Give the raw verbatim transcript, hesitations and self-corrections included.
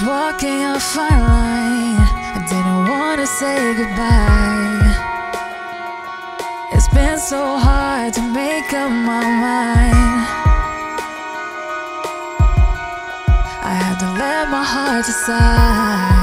was walking a fine line, I didn't want to say goodbye. It's been so hard to make up my mind. I had to let my heart decide.